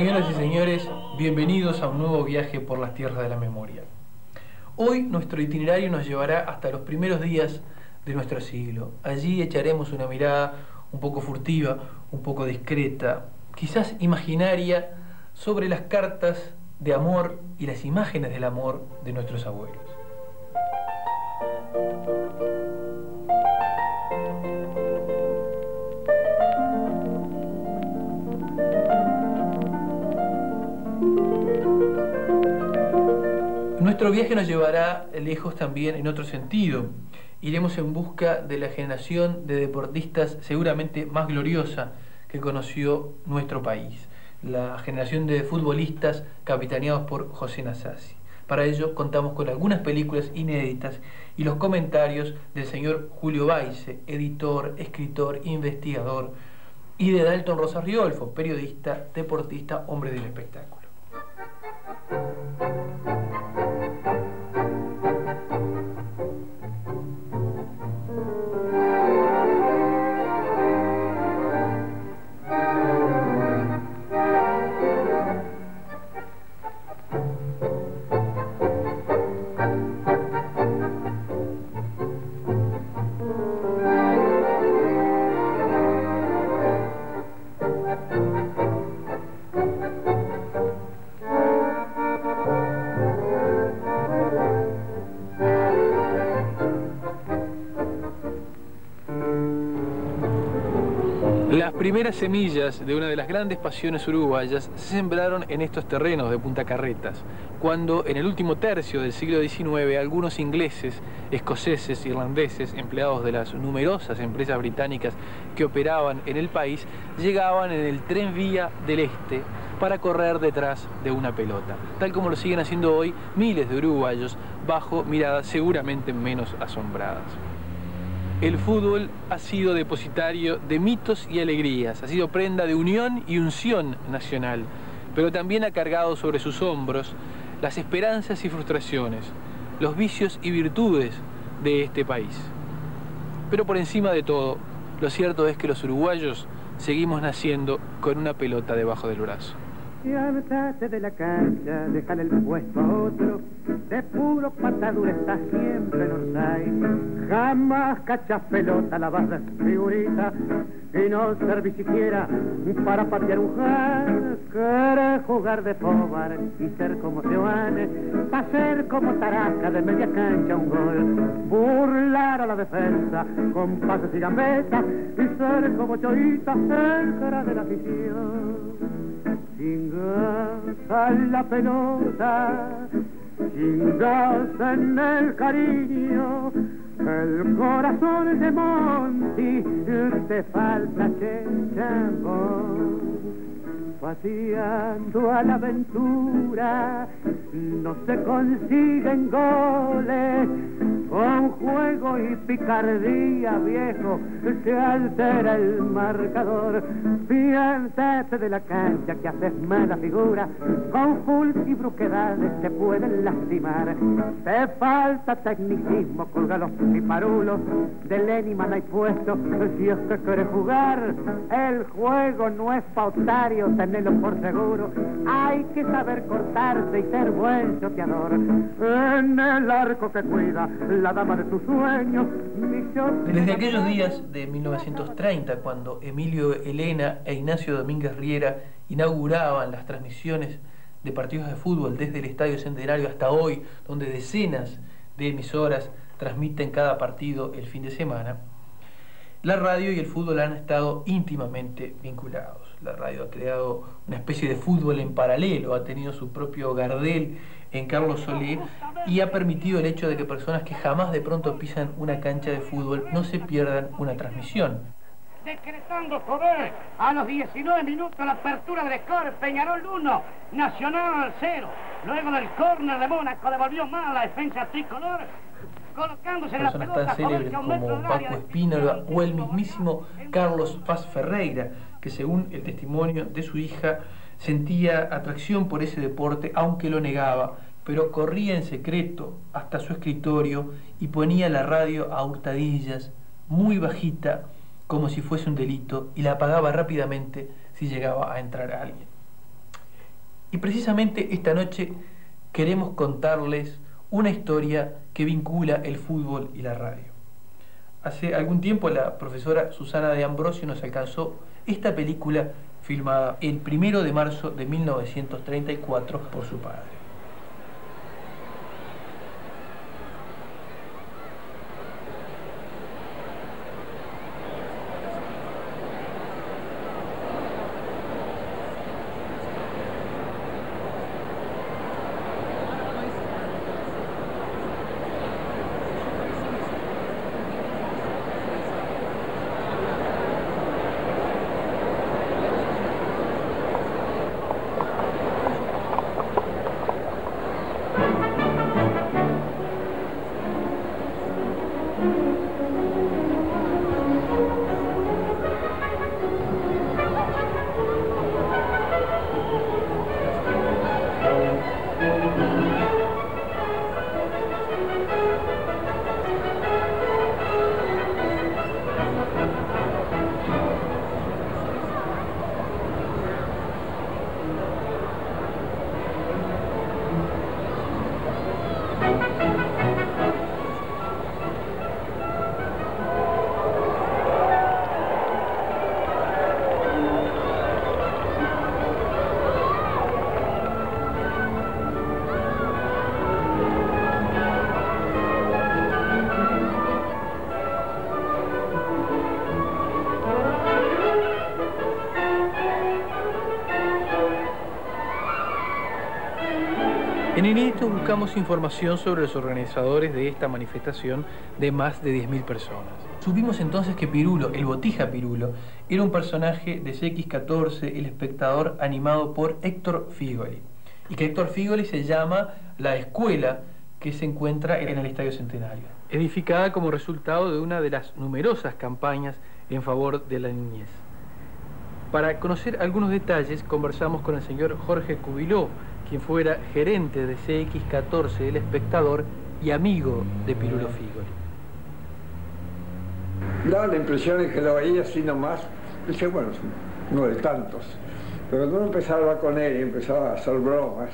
Señoras y señores, bienvenidos a un nuevo viaje por las tierras de la memoria. Hoy nuestro itinerario nos llevará hasta los primeros días de nuestro siglo. Allí echaremos una mirada un poco furtiva, un poco discreta, quizás imaginaria, sobre las cartas de amor y las imágenes del amor de nuestros abuelos. Nuestro viaje nos llevará lejos también en otro sentido. Iremos en busca de la generación de deportistas seguramente más gloriosa que conoció nuestro país, la generación de futbolistas capitaneados por José Nasazzi. Para ello contamos con algunas películas inéditas y los comentarios del señor Julio Baise, editor, escritor, investigador, y de Dalton Rosa Riolfo, periodista, deportista, hombre del espectáculo. Las primeras semillas de una de las grandes pasiones uruguayas se sembraron en estos terrenos de Punta Carretas, cuando en el último tercio del siglo XIX algunos ingleses, escoceses, irlandeses, empleados de las numerosas empresas británicas que operaban en el país, llegaban en el tren vía del este para correr detrás de una pelota, tal como lo siguen haciendo hoy miles de uruguayos bajo miradas seguramente menos asombradas. El fútbol ha sido depositario de mitos y alegrías, ha sido prenda de unión y unción nacional, pero también ha cargado sobre sus hombros las esperanzas y frustraciones, los vicios y virtudes de este país. Pero por encima de todo, lo cierto es que los uruguayos seguimos naciendo con una pelota debajo del brazo. Llévate de la cancha, déjale el puesto a otro. De puro patadura está siempre en Orsay. Jamás cachas pelota, la vas de figurita. Y no serví siquiera para patear un jar. Querés jugar de pobar y ser como Giovanni, pa' ser como Taraca de media cancha un gol. Burlar a la defensa con pases y gambetas y ser como Choyita, el cara de la afición. Chingaza en la pelota, chingaza en el cariño, el corazón de Monti, te falta chambón. Paseando a la aventura, no se consiguen goles, con juego y picardía, viejo, se altera el marcador. Piérdate de la cancha que haces mala figura, con full y bruquedades te pueden lastimar. Te falta tecnicismo, colga los piparulos, de Lenima no hay puesto, si es que querés jugar. El juego no es pautario, tenelo por seguro, hay que saber cortarse y ser buen choteador. En el arco que cuida la dama de tus sueños. Desde aquellos días de 1930, cuando Emilio Elena e Ignacio Domínguez Riera inauguraban las transmisiones de partidos de fútbol desde el Estadio Centenario hasta hoy, donde decenas de emisoras transmiten cada partido el fin de semana, la radio y el fútbol han estado íntimamente vinculados. La radio ha creado una especie de fútbol en paralelo, ha tenido su propio Gardel en Carlos Solé y ha permitido el hecho de que personas que jamás de pronto pisan una cancha de fútbol no se pierdan una transmisión. Decretando Jover a los 19 minutos la apertura del score, Peñarol 1, Nacional 0. Luego del córner de Mónaco devolvió mal la defensa tricolor, colocándose en la pelota. Personas tan célebres como Paco Espino o el mismísimo Carlos Paz Ferreira, que según el testimonio de su hija sentía atracción por ese deporte, aunque lo negaba, pero corría en secreto hasta su escritorio y ponía la radio a hurtadillas, muy bajita, como si fuese un delito, y la apagaba rápidamente si llegaba a entrar alguien. Y precisamente esta noche queremos contarles una historia que vincula el fútbol y la radio. Hace algún tiempo la profesora Susana de Ambrosio nos alcanzó esta película filmada el 1 de marzo de 1934 por su padre. En Inédito buscamos información sobre los organizadores de esta manifestación de más de 10.000 personas. Supimos entonces que Pirulo, el Botija Pirulo, era un personaje de CX14, El Espectador, animado por Héctor Figoli. Y que Héctor Figoli se llama la escuela que se encuentra en el Estadio Centenario, edificada como resultado de una de las numerosas campañas en favor de la niñez. Para conocer algunos detalles conversamos con el señor Jorge Cubiló, quien fuera gerente de CX14 El Espectador y amigo de Pirulo Figoli. Daba la impresión de que lo veía así nomás. Dice, bueno, uno de tantos. Pero cuando uno empezaba a hablar con él y empezaba a hacer bromas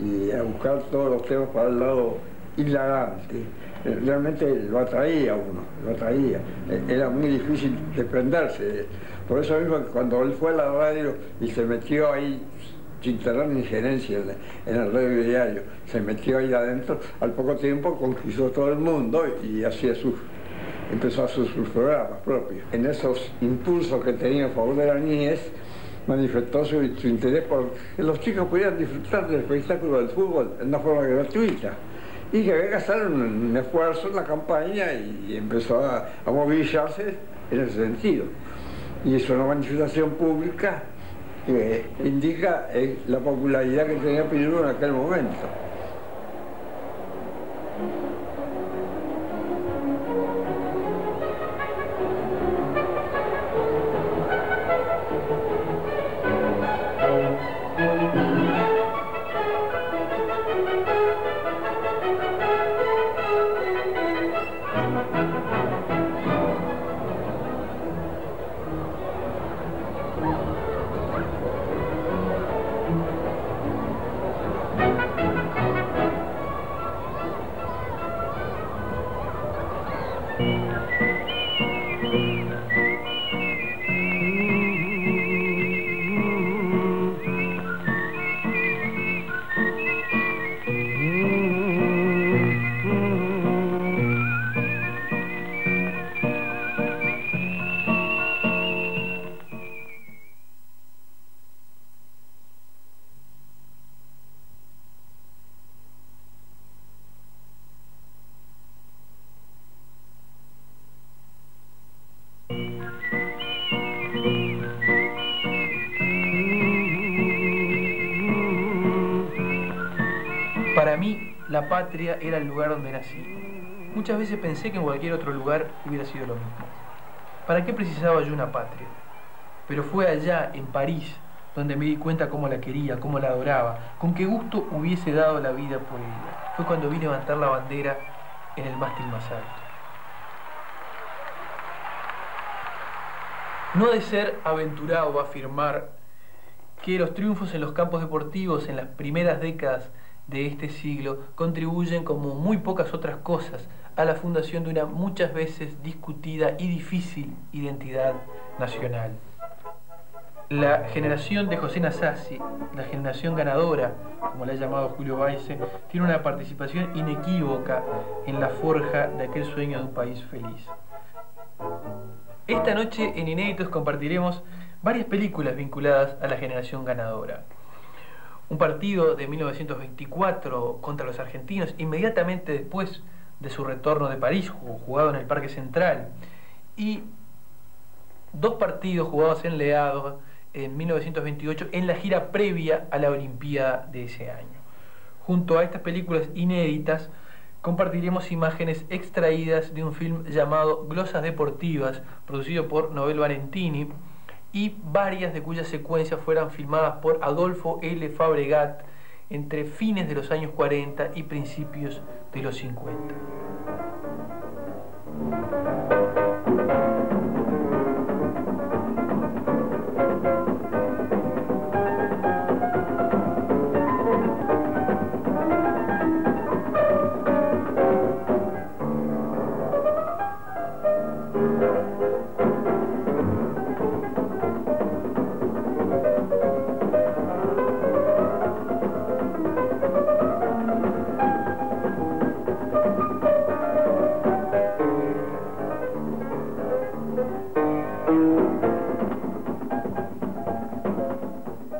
y a buscar todos los temas para el lado hilagante, realmente lo atraía a uno, lo atraía. Era muy difícil desprenderse de él. Por eso mismo, cuando él fue a la radio y se metió ahí, sin tener ni injerencia en el radio diario, se metió ahí adentro, al poco tiempo conquistó todo el mundo y hacía empezó a hacer sus programas propios. En esos impulsos que tenía a favor de la niñez, manifestó su interés por que los chicos pudieran disfrutar del espectáculo del fútbol en una forma gratuita. Y que había que hacer un esfuerzo en la campaña y empezó a movilizarse en ese sentido. Y es una manifestación pública que indica la popularidad que tenía Pirulo en aquel momento. La patria era el lugar donde nací. Muchas veces pensé que en cualquier otro lugar hubiera sido lo mismo. ¿Para qué precisaba yo una patria? Pero fue allá, en París, donde me di cuenta cómo la quería, cómo la adoraba, con qué gusto hubiese dado la vida por ella. Fue cuando vi levantar la bandera en el mástil más alto. No de ser aventurado a afirmar que los triunfos en los campos deportivos en las primeras décadas de este siglo contribuyen, como muy pocas otras cosas, a la fundación de una muchas veces discutida y difícil identidad nacional. La generación de José Nasazzi, la generación ganadora, como la ha llamado Julio Baise, tiene una participación inequívoca en la forja de aquel sueño de un país feliz. Esta noche en Inéditos compartiremos varias películas vinculadas a la generación ganadora. Un partido de 1924 contra los argentinos, inmediatamente después de su retorno de París, jugado en el Parque Central, y dos partidos jugados en Le Havre en 1928 en la gira previa a la Olimpiada de ese año. Junto a estas películas inéditas compartiremos imágenes extraídas de un film llamado Glosas Deportivas, producido por Noel Valentini, y varias de cuyas secuencias fueran filmadas por Adolfo L. Fabregat entre fines de los años 40 y principios de los 50.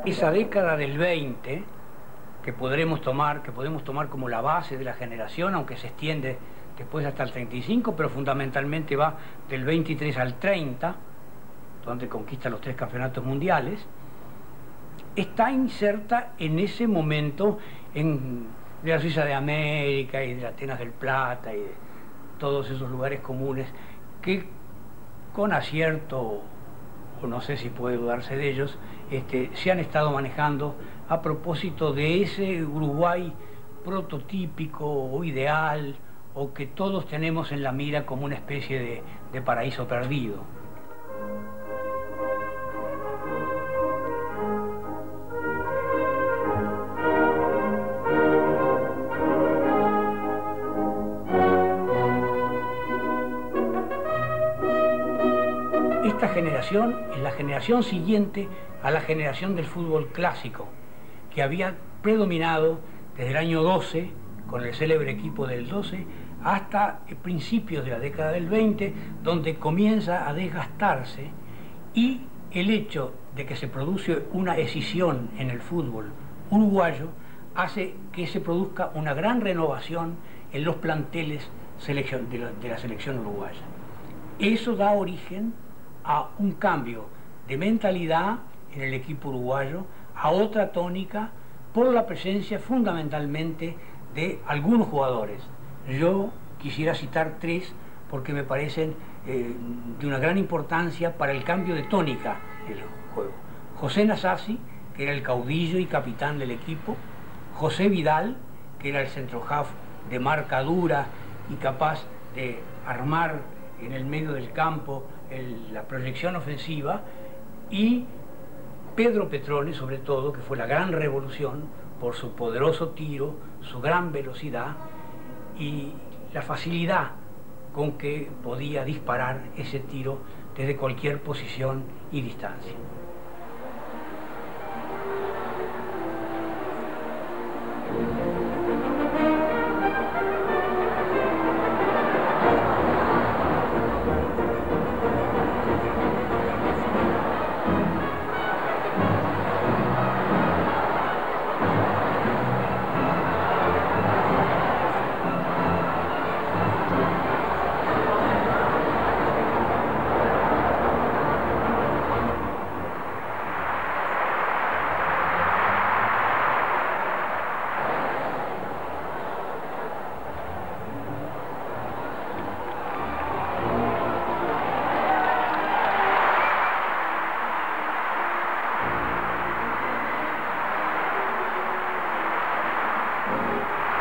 Esa década del 20 que podemos tomar como la base de la generación, aunque se extiende después hasta el 35, pero fundamentalmente va del 23 al 30, donde conquista los 3 campeonatos mundiales, está inserta en ese momento de la Suiza de América y de la Atenas del Plata y de todos esos lugares comunes que, con acierto o no sé si puede dudarse de ellos, se han estado manejando a propósito de ese Uruguay prototípico o ideal, o que todos tenemos en la mira como una especie de paraíso perdido. Esta generación es la generación siguiente a la generación del fútbol clásico, que había predominado desde el año 12, con el célebre equipo del 12, hasta principios de la década del 20, donde comienza a desgastarse, y el hecho de que se produce una escisión en el fútbol uruguayo hace que se produzca una gran renovación en los planteles de la selección uruguaya. Eso da origen a un cambio de mentalidad en el equipo uruguayo, a otra tónica, por la presencia fundamentalmente de algunos jugadores. Yo quisiera citar 3 porque me parecen de una gran importancia para el cambio de tónica del juego. José Nasazzi, que era el caudillo y capitán del equipo; José Vidal, que era el centrohalf de marca dura y capaz de armar en el medio del campo la proyección ofensiva; y Pedro Petrone, sobre todo, que fue la gran revolución por su poderoso tiro, su gran velocidad y la facilidad con que podía disparar ese tiro desde cualquier posición y distancia.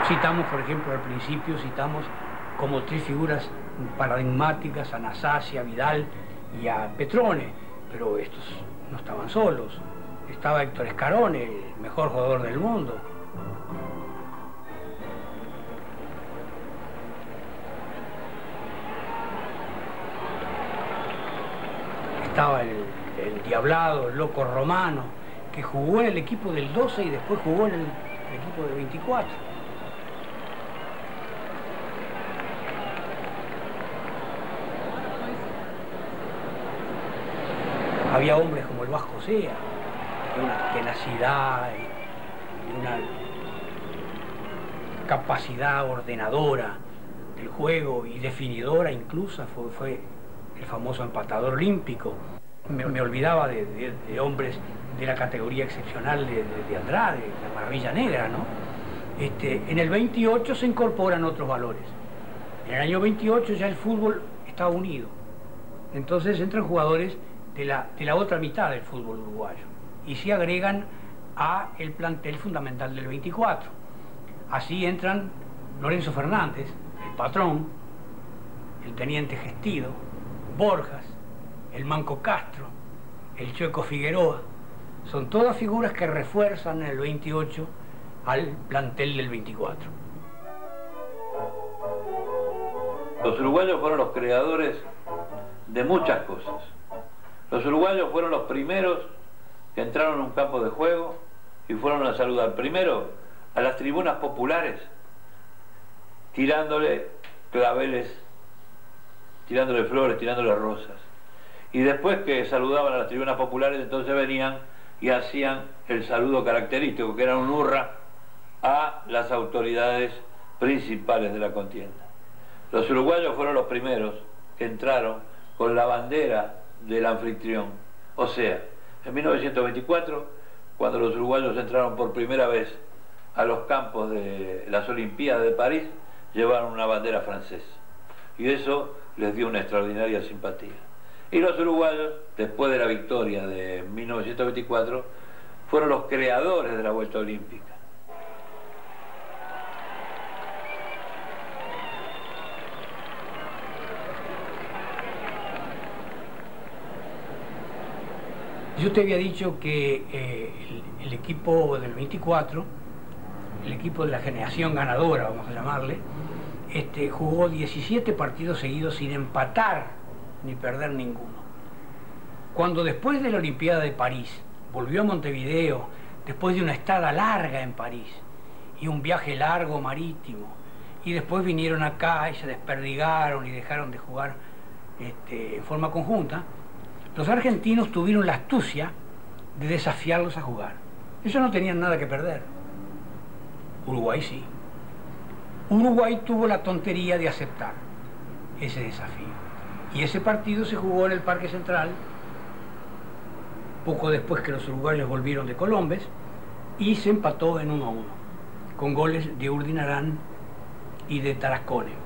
Citamos, por ejemplo, al principio, citamos como 3 figuras paradigmáticas a Nasazzi, a Vidal y a Petrone, pero estos no estaban solos. estaba Héctor Escarón, el mejor jugador del mundo. Estaba el diablado, el Loco Romano, que jugó en el equipo del 12 y después jugó en el equipo del 24. Había hombres como el Vasco Sea, de una tenacidad, de una capacidad ordenadora del juego y definidora incluso, fue el famoso empatador olímpico. Me olvidaba de hombres de la categoría excepcional de Andrade, la maravilla negra, ¿no? En el 28 se incorporan otros valores. En el año 28 ya el fútbol está unido. Entonces entran jugadores de la otra mitad del fútbol uruguayo y se agregan a el plantel fundamental del 24. Así entran Lorenzo Fernández, el patrón, el teniente Gestido, Borjas, el Manco Castro, el Chueco Figueroa. Son todas figuras que refuerzan el 28 al plantel del 24. Los uruguayos fueron los creadores de muchas cosas. Los uruguayos fueron los primeros que entraron a un campo de juego y fueron a saludar primero a las tribunas populares, tirándole claveles, tirándole flores, tirándole rosas. Y después que saludaban a las tribunas populares, entonces venían y hacían el saludo característico, que era un hurra a las autoridades principales de la contienda. Los uruguayos fueron los primeros que entraron con la bandera del anfitrión. O sea, en 1924, cuando los uruguayos entraron por primera vez a los campos de las Olimpiadas de París, llevaron una bandera francesa. Y eso les dio una extraordinaria simpatía. Y los uruguayos, después de la victoria de 1924, fueron los creadores de la vuelta olímpica. Yo te había dicho que el equipo del 24, el equipo de la generación ganadora, vamos a llamarle, jugó 17 partidos seguidos sin empatar ni perder ninguno. Cuando después de la Olimpiada de París volvió a Montevideo, después de una estada larga en París y un viaje largo marítimo, y después vinieron acá y se desperdigaron y dejaron de jugar en forma conjunta, los argentinos tuvieron la astucia de desafiarlos a jugar. Ellos no tenían nada que perder. Uruguay sí. Uruguay tuvo la tontería de aceptar ese desafío. Y ese partido se jugó en el Parque Central, poco después que los uruguayos volvieron de Colombes, y se empató en 1-1, con goles de Urdinarán y de Tarascone.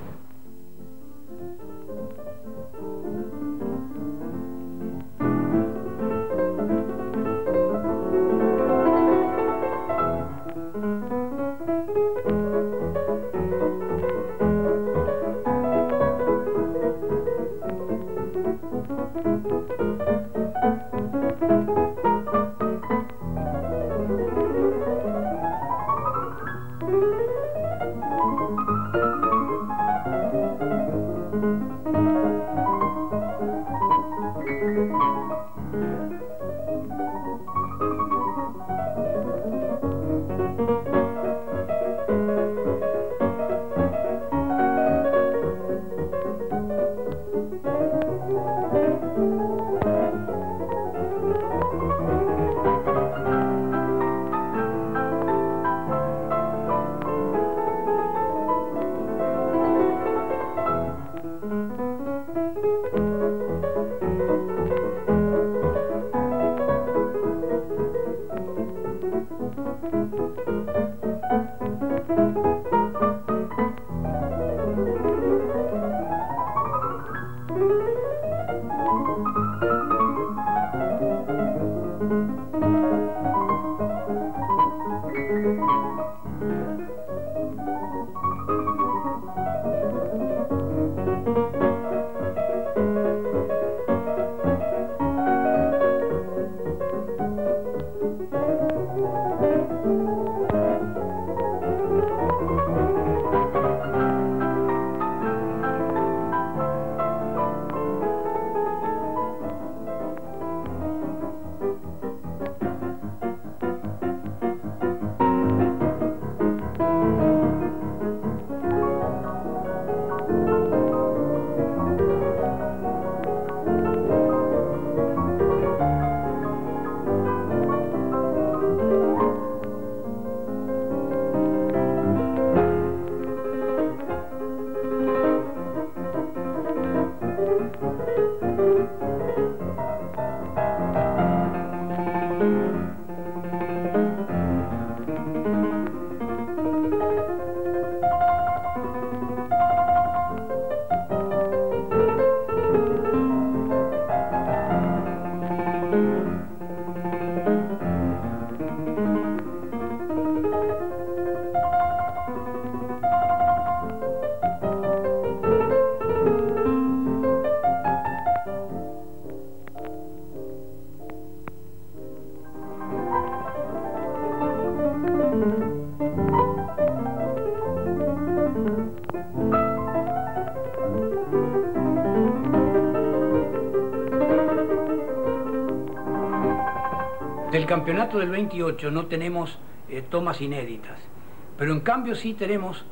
campeonato del 28 no tenemos tomas inéditas, pero en cambio sí tenemos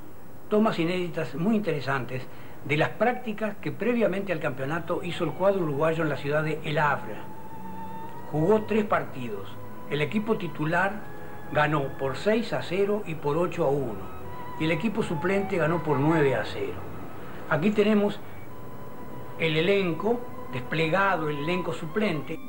tomas inéditas muy interesantes de las prácticas que previamente al campeonato hizo el cuadro uruguayo en la ciudad de El Havra. Jugó 3 partidos. El equipo titular ganó por 6-0 y por 8-1. Y el equipo suplente ganó por 9-0. Aquí tenemos el elenco desplegado, el elenco suplente.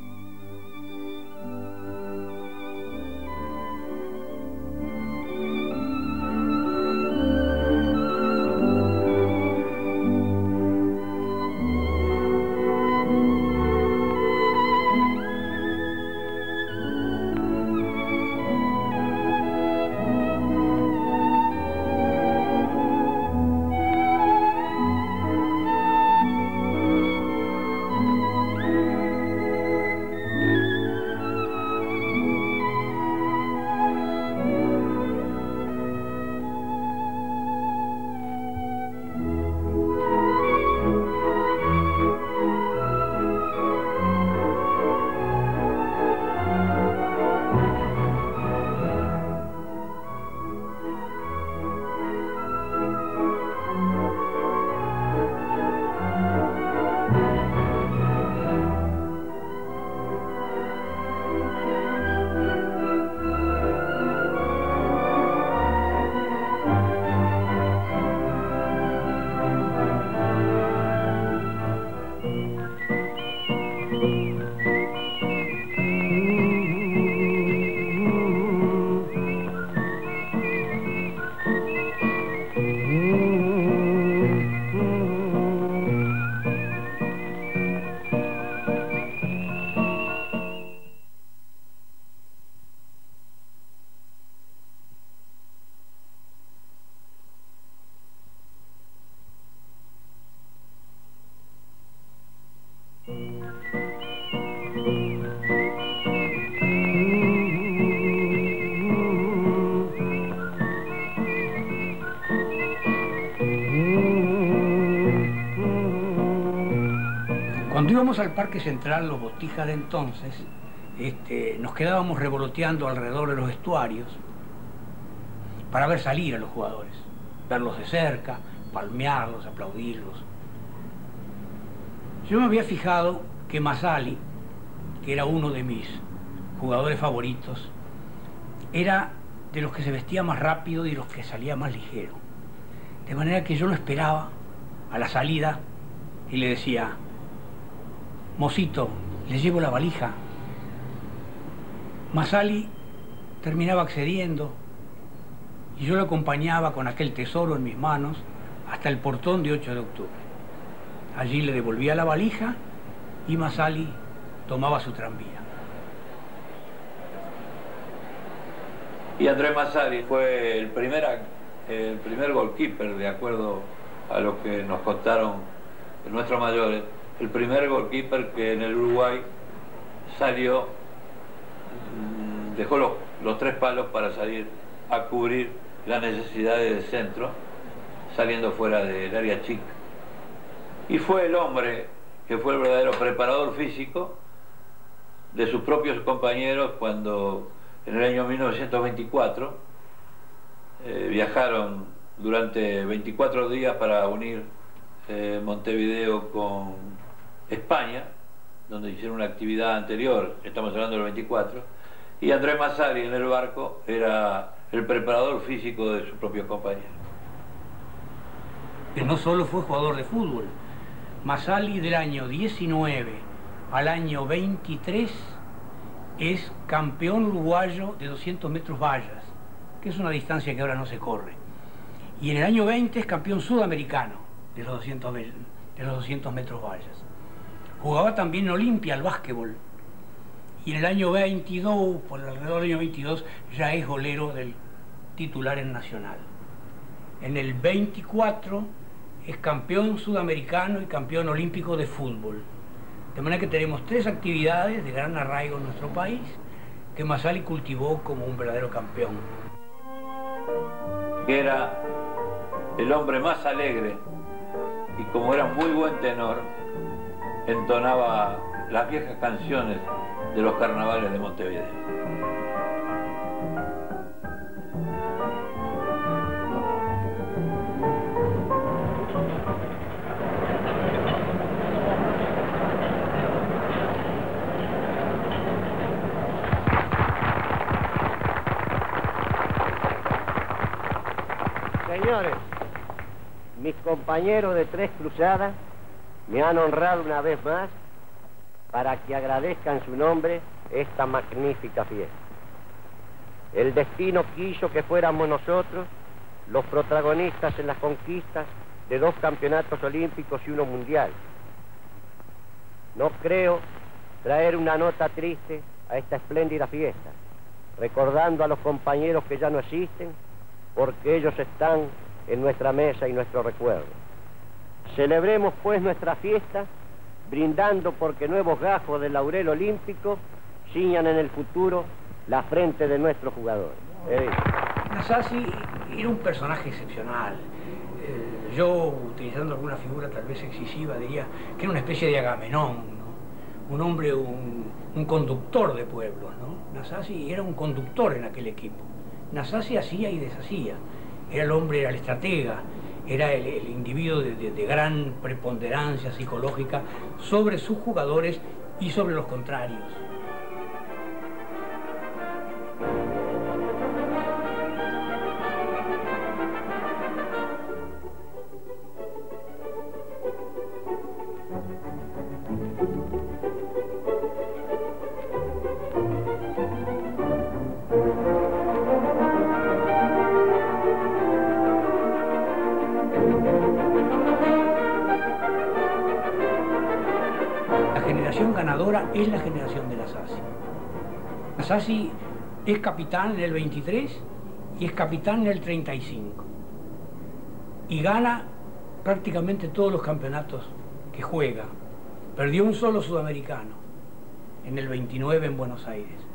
Cuando íbamos al Parque Central, los Botijas de entonces, nos quedábamos revoloteando alrededor de los estuarios para ver salir a los jugadores, verlos de cerca, palmearlos, aplaudirlos. Yo me había fijado que Mazali, que era uno de mis jugadores favoritos, era de los que se vestía más rápido y de los que salía más ligero. De manera que yo lo esperaba a la salida y le decía: mocito, le llevo la valija. Mazali terminaba accediendo y yo lo acompañaba con aquel tesoro en mis manos hasta el portón de 8 de octubre. Allí le devolvía la valija y Mazali tomaba su tranvía. Y Andrés Mazali fue el primer goalkeeper, de acuerdo a lo que nos contaron nuestros mayores, el primer goalkeeper que en el Uruguay salió, dejó los 3 palos para salir a cubrir las necesidades del centro, saliendo fuera del área chica. Y fue el hombre que fue el verdadero preparador físico de sus propios compañeros cuando en el año 1924 viajaron durante 24 días para unir Montevideo con España, donde hicieron una actividad anterior, estamos hablando del 24, y Andrés Mazali en el barco era el preparador físico de sus propios compañeros. Que no solo fue jugador de fútbol, Mazali del año 19 al año 23 es campeón uruguayo de 200 metros vallas, que es una distancia que ahora no se corre. Y en el año 20 es campeón sudamericano de los 200 metros vallas. Jugaba también en Olimpia al básquetbol. Y en el año 22, por alrededor del año 22, ya es golero del titular en Nacional. En el 24 es campeón sudamericano y campeón olímpico de fútbol. De manera que tenemos 3 actividades de gran arraigo en nuestro país que Mazali cultivó como un verdadero campeón. Era el hombre más alegre y, como era muy buen tenor, entonaba las viejas canciones de los carnavales de Montevideo. Señores, mis compañeros de Tres Cruzadas me han honrado una vez más para que agradezca en su nombre esta magnífica fiesta. El destino quiso que fuéramos nosotros los protagonistas en las conquistas de 2 campeonatos olímpicos y 1 mundial. No creo traer una nota triste a esta espléndida fiesta, recordando a los compañeros que ya no existen, porque ellos están en nuestra mesa y nuestro recuerdo. Celebremos pues nuestra fiesta, brindando porque nuevos gajos del laurel olímpico ciñan en el futuro la frente de nuestros jugadores. Nasazzi era un personaje excepcional. Yo, utilizando alguna figura tal vez excesiva, diría que era una especie de Agamenón, ¿no? Un hombre, un conductor de pueblos, ¿no? Nasazzi era un conductor en aquel equipo. Nasazzi hacía y deshacía. Era el hombre, era el estratega, era el individuo de gran preponderancia psicológica sobre sus jugadores y sobre los contrarios. Es la generación de Nasazzi. Nasazzi es capitán en el 23 y es capitán en el 35. Y gana prácticamente todos los campeonatos que juega. Perdió un solo sudamericano en el 29 en Buenos Aires.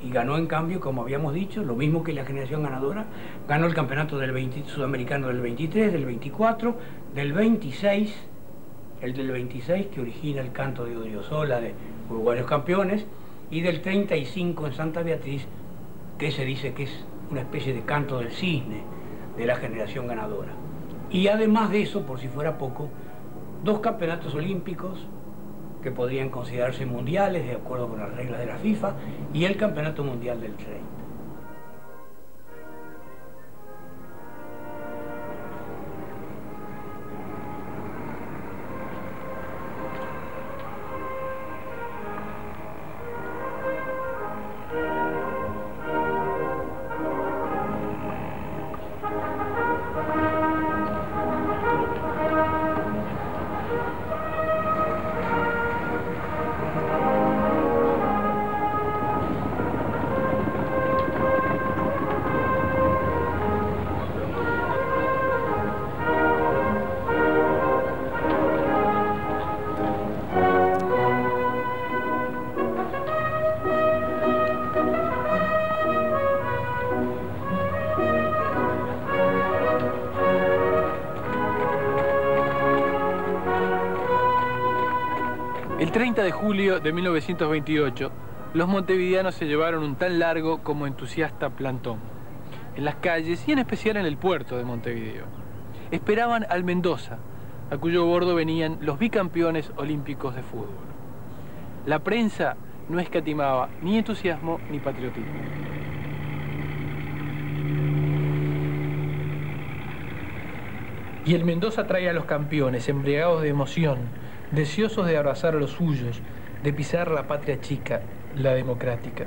Y ganó, en cambio, como habíamos dicho, lo mismo que la generación ganadora, ganó el campeonato del sudamericano del 23, del 24, del 26... el del 26 que origina el canto de Odriozola de Uruguayos Campeones, y del 35 en Santa Beatriz, que se dice que es una especie de canto del cisne de la generación ganadora. Y además de eso, por si fuera poco, 2 campeonatos olímpicos que podrían considerarse mundiales de acuerdo con las reglas de la FIFA, y el campeonato mundial del 30. El 30 de julio de 1928, los montevideanos se llevaron un tan largo como entusiasta plantón en las calles y en especial en el puerto de Montevideo. Esperaban al Mendoza, a cuyo bordo venían los bicampeones olímpicos de fútbol. La prensa no escatimaba ni entusiasmo ni patriotismo. Y el Mendoza trae a los campeones, embriagados de emoción, deseosos de abrazar a los suyos, de pisar la patria chica, la democrática.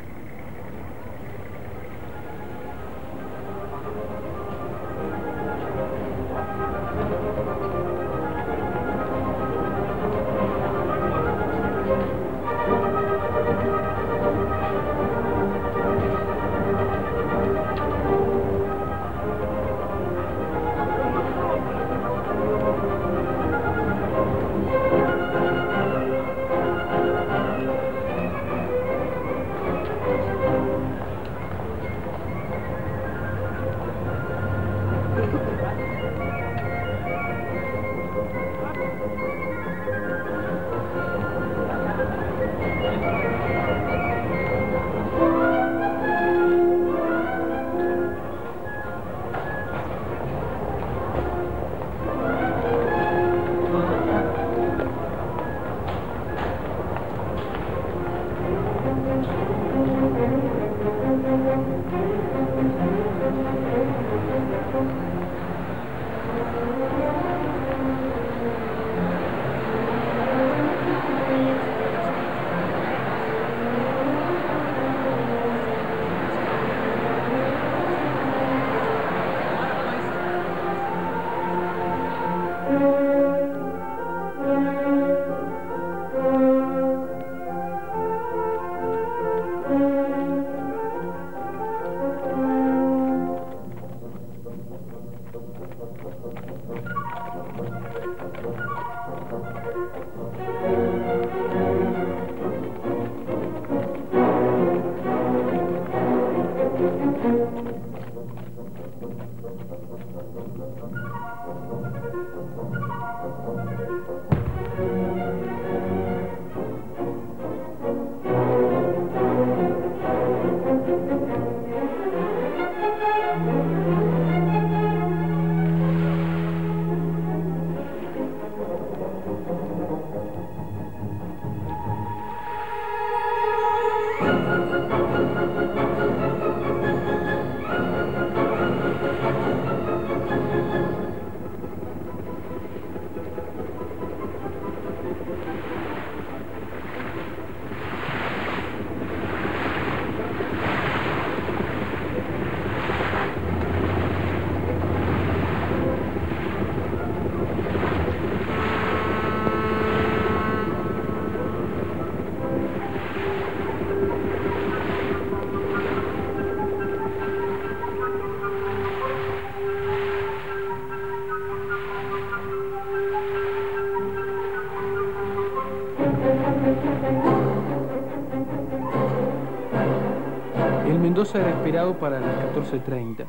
Mendoza era esperado para las 14:30.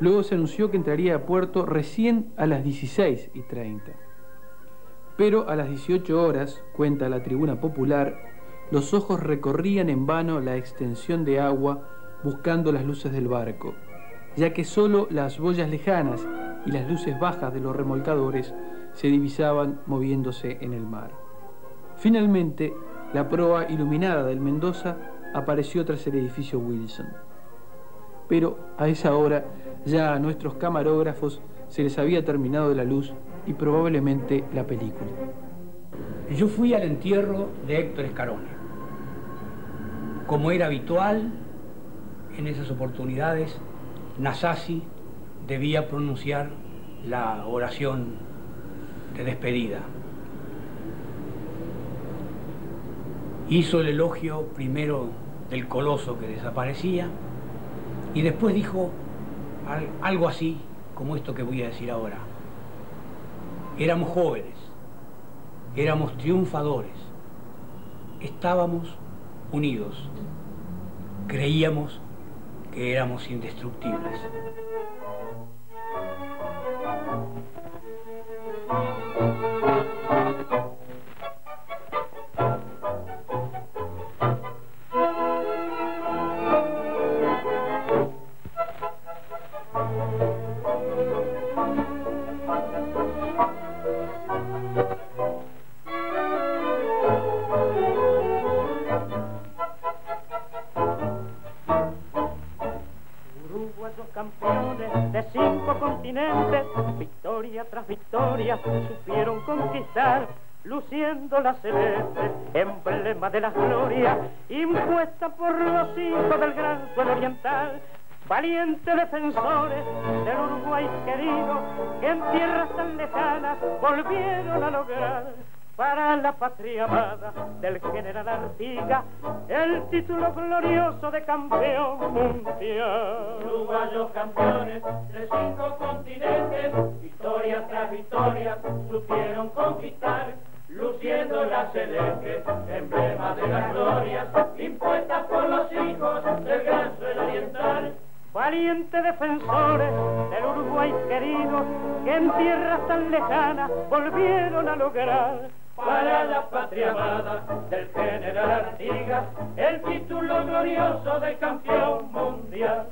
Luego se anunció que entraría a puerto recién a las 16:30. Pero a las 18 horas, cuenta la tribuna popular, los ojos recorrían en vano la extensión de agua buscando las luces del barco, ya que solo las boyas lejanas y las luces bajas de los remolcadores se divisaban moviéndose en el mar. Finalmente, la proa iluminada del Mendoza apareció tras el edificio Wilson. Pero a esa hora ya a nuestros camarógrafos se les había terminado la luz y probablemente la película. Yo fui al entierro de Héctor Escarón. Como era habitual, en esas oportunidades, Nasazzi debía pronunciar la oración de despedida. Hizo el elogio primero del coloso que desaparecía y después dijo algo así como esto que voy a decir ahora. Éramos jóvenes, éramos triunfadores, estábamos unidos, creíamos que éramos indestructibles. Victoria tras victoria supieron conquistar, luciendo la celeste, emblema de las glorias, impuesta por los hijos del gran suelo oriental, valientes defensores del Uruguay querido, que en tierras tan lejanas volvieron a lograr para la patria amada del general Artigas el título glorioso de campeón mundial. Uruguayos campeones de 5 continentes, victoria tras victoria supieron conquistar, luciendo la celeste, emblema de las glorias impuestas por los hijos del gran suelo oriental, valientes defensores del Uruguay querido, que en tierras tan lejanas volvieron a lograr para la patria amada del general Artigas el título glorioso de campeón mundial.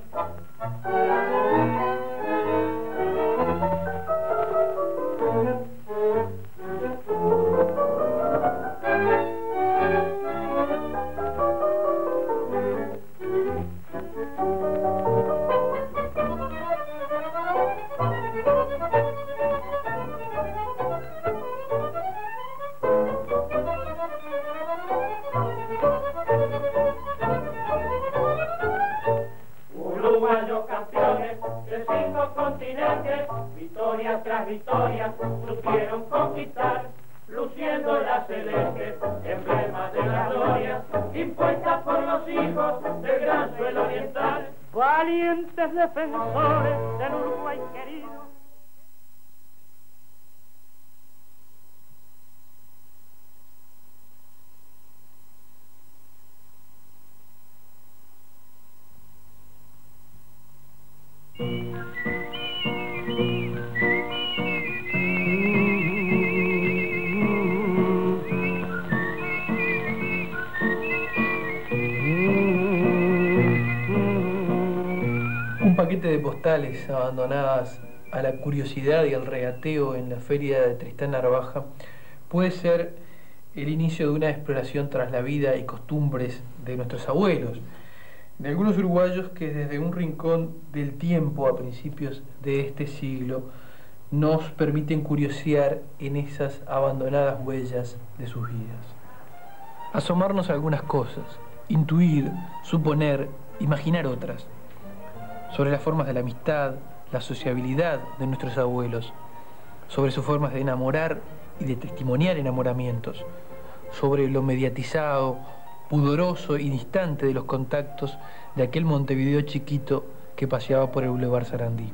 Victoria tras victoria supieron conquistar, luciendo la celeste, emblema de la gloria, impuesta por los hijos del gran suelo oriental, valientes defensores del Uruguay querido. paquete de postales abandonadas a la curiosidad y al regateo en la feria de Tristán Narvaja puede ser el inicio de una exploración tras la vida y costumbres de nuestros abuelos, de algunos uruguayos que desde un rincón del tiempo a principios de este siglo nos permiten curiosear en esas abandonadas huellas de sus vidas. Asomarnos a algunas cosas, intuir, suponer, imaginar otras, sobre las formas de la amistad, la sociabilidad de nuestros abuelos, sobre sus formas de enamorar y de testimoniar enamoramientos, sobre lo mediatizado, pudoroso y distante de los contactos de aquel Montevideo chiquito que paseaba por el Boulevard Sarandí.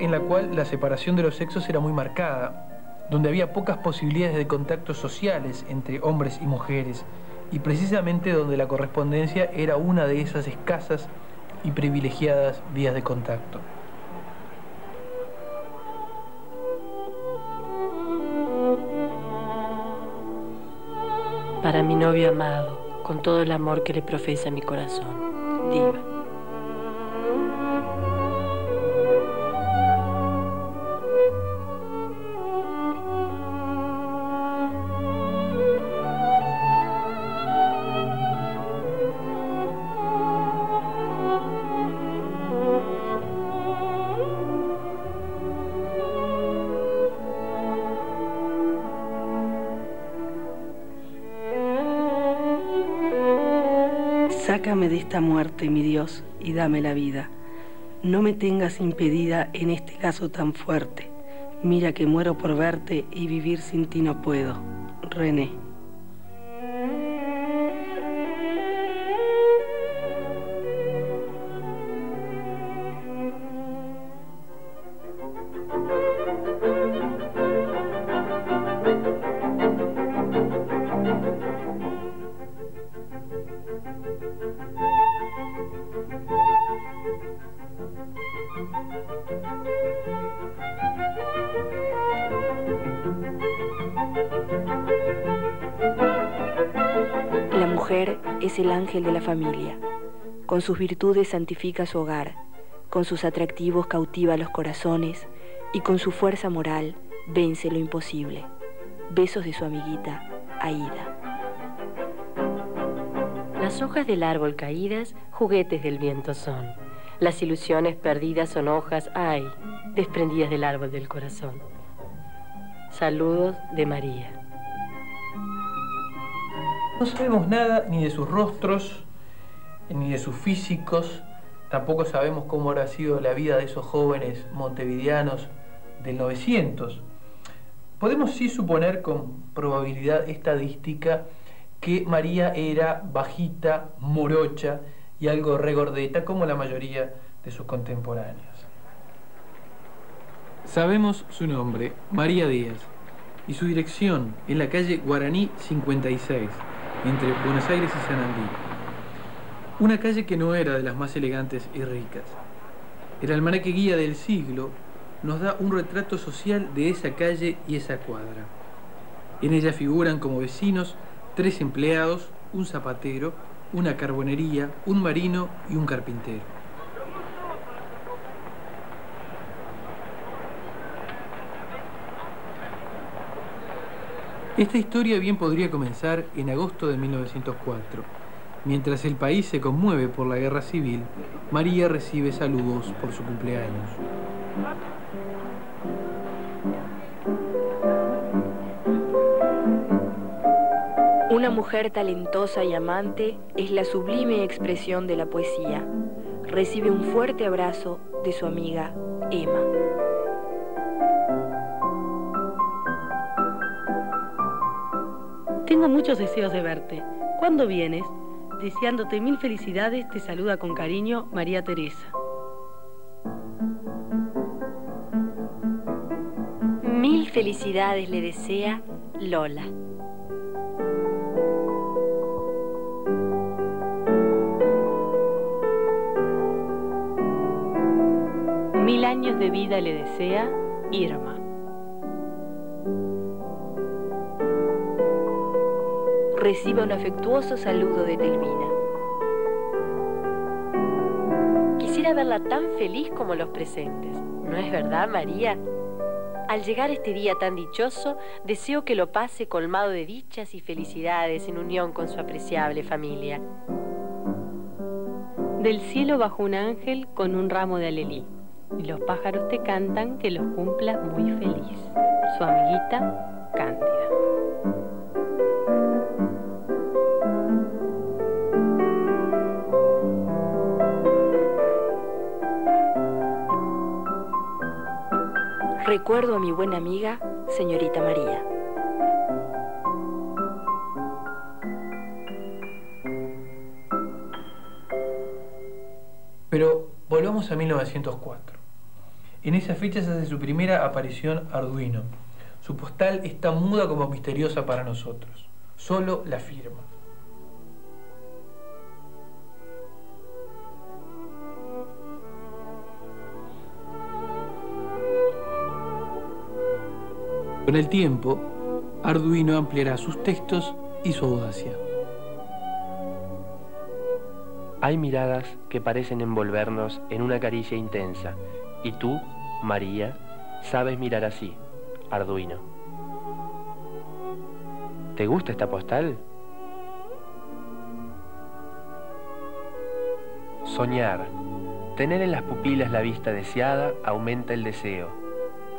En la cual la separación de los sexos era muy marcada, donde había pocas posibilidades de contactos sociales entre hombres y mujeres, y precisamente donde la correspondencia era una de esas escasas y privilegiadas vías de contacto. Para mi novio amado, con todo el amor que le profesa mi corazón, Diva. Sácame de esta muerte, mi Dios, y dame la vida. No me tengas impedida en este lazo tan fuerte, Mira que muero por verte y vivir sin ti no puedo. René. El ángel de la familia. Con sus virtudes santifica su hogar, con sus atractivos cautiva los corazones y con su fuerza moral vence lo imposible. Besos de su amiguita, Aída. Las hojas del árbol caídas, juguetes del viento son. Las ilusiones perdidas son hojas, ay, desprendidas del árbol del corazón. Saludos de María. No sabemos nada ni de sus rostros, ni de sus físicos. Tampoco sabemos cómo habrá sido la vida de esos jóvenes montevideanos del 900. Podemos sí suponer con probabilidad estadística que María era bajita, morocha y algo regordeta, como la mayoría de sus contemporáneos. Sabemos su nombre, María Díaz, y su dirección en la calle Guaraní 56. Entre Buenos Aires y San Andino. Una calle que no era de las más elegantes y ricas. El almanaque guía del siglo nos da un retrato social de esa calle y esa cuadra. En ella figuran como vecinos 3 empleados, un zapatero, una carbonería, un marino y un carpintero. Esta historia bien podría comenzar en agosto de 1904. Mientras el país se conmueve por la guerra civil, María recibe saludos por su cumpleaños. Una mujer talentosa y amante es la sublime expresión de la poesía. Recibe un fuerte abrazo de su amiga Emma. Tengo muchos deseos de verte. ¿Cuándo vienes? Deseándote mil felicidades, te saluda con cariño María Teresa. Mil felicidades le desea Lola. Mil años de vida le desea Irma. Reciba un afectuoso saludo de Telvina. Quisiera verla tan feliz como los presentes. ¿No es verdad, María? Al llegar este día tan dichoso, deseo que lo pase colmado de dichas y felicidades en unión con su apreciable familia. Del cielo bajó un ángel con un ramo de alelí. Y los pájaros te cantan que los cumplas muy feliz. Su amiguita, Cándida. Recuerdo a mi buena amiga, señorita María. Pero volvamos a 1904. En esa fecha se hace su primera aparición Arduino. Su postal está muda como misteriosa para nosotros. Solo la firma. Con el tiempo, Arduino ampliará sus textos y su audacia. Hay miradas que parecen envolvernos en una caricia intensa, y tú, María, sabes mirar así, Arduino. ¿Te gusta esta postal? Soñar, tener en las pupilas la vista deseada, aumenta el deseo.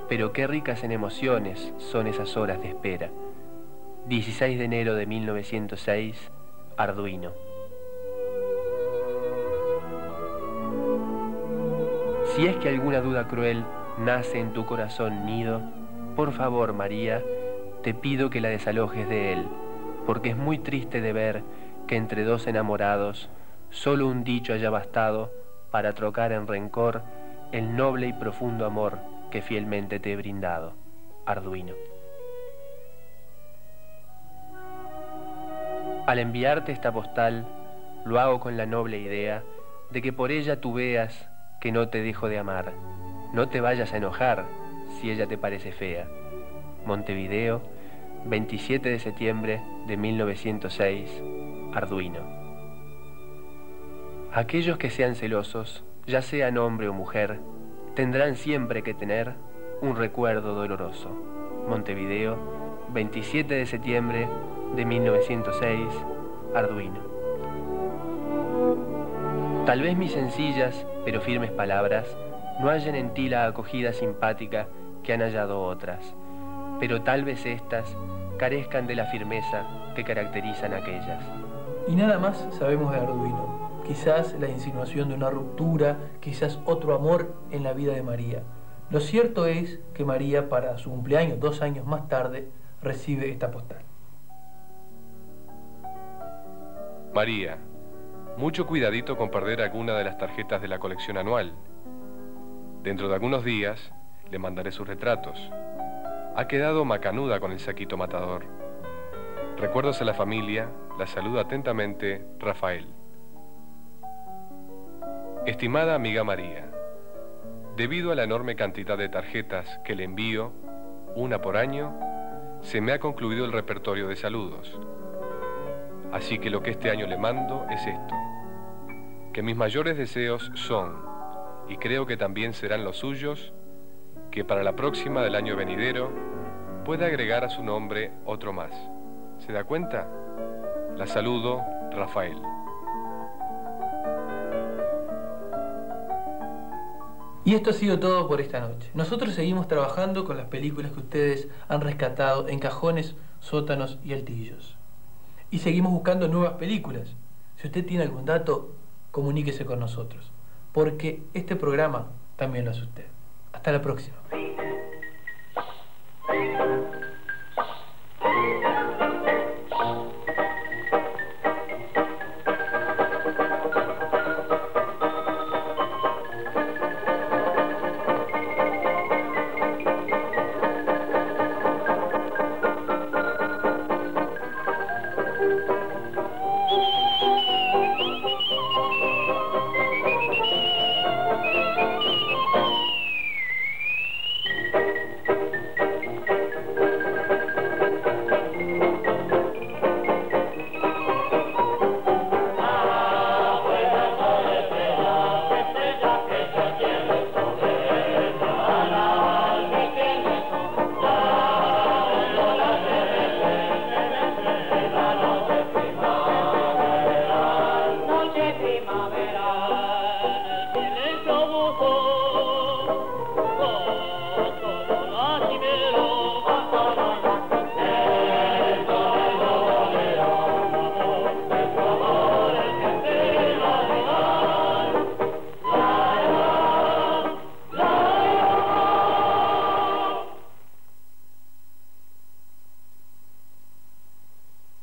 Pero qué ricas en emociones son esas horas de espera. 16 de enero de 1906, Arduino. Si es que alguna duda cruel nace en tu corazón nido, por favor, María, te pido que la desalojes de él, porque es muy triste de ver que entre dos enamorados solo un dicho haya bastado para trocar en rencor el noble y profundo amor que fielmente te he brindado. Arduino. Al enviarte esta postal, lo hago con la noble idea de que por ella tú veas que no te dejo de amar. No te vayas a enojar si ella te parece fea. Montevideo, 27 de septiembre de 1906, Arduino. Aquellos que sean celosos, ya sean hombre o mujer, tendrán siempre que tener un recuerdo doloroso. Montevideo, 27 de septiembre de 1906, Arduino. Tal vez mis sencillas pero firmes palabras no hallen en ti la acogida simpática que han hallado otras, pero tal vez estas carezcan de la firmeza que caracterizan aquellas. Y nada más sabemos de Arduino. Quizás la insinuación de una ruptura, quizás otro amor en la vida de María. Lo cierto es que María, para su cumpleaños 2 años más tarde, recibe esta postal. María, mucho cuidadito con perder alguna de las tarjetas de la colección anual. Dentro de algunos días le mandaré sus retratos. Ha quedado macanuda con el saquito matador. Recuerdos a la familia, la saluda atentamente Rafael. Estimada amiga María, debido a la enorme cantidad de tarjetas que le envío, una por año, se me ha concluido el repertorio de saludos. Así que lo que este año le mando es esto, que mis mayores deseos son, y creo que también serán los suyos, que para la próxima del año venidero pueda agregar a su nombre otro más. ¿Se da cuenta? La saludo, Rafael. Y esto ha sido todo por esta noche. Nosotros seguimos trabajando con las películas que ustedes han rescatado en cajones, sótanos y altillos. Y seguimos buscando nuevas películas. Si usted tiene algún dato, comuníquese con nosotros, porque este programa también lo hace usted. Hasta la próxima.